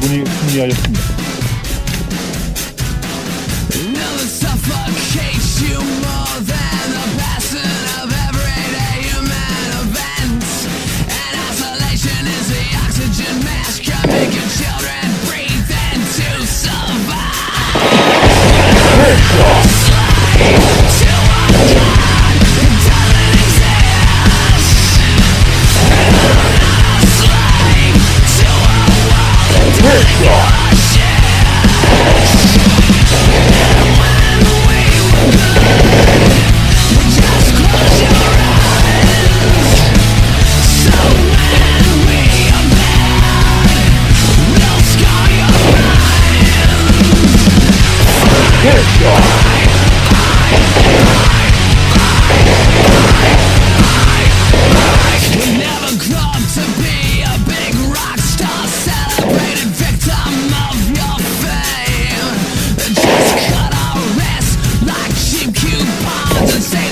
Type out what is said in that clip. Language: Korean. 아군이 승리하였습니다. Say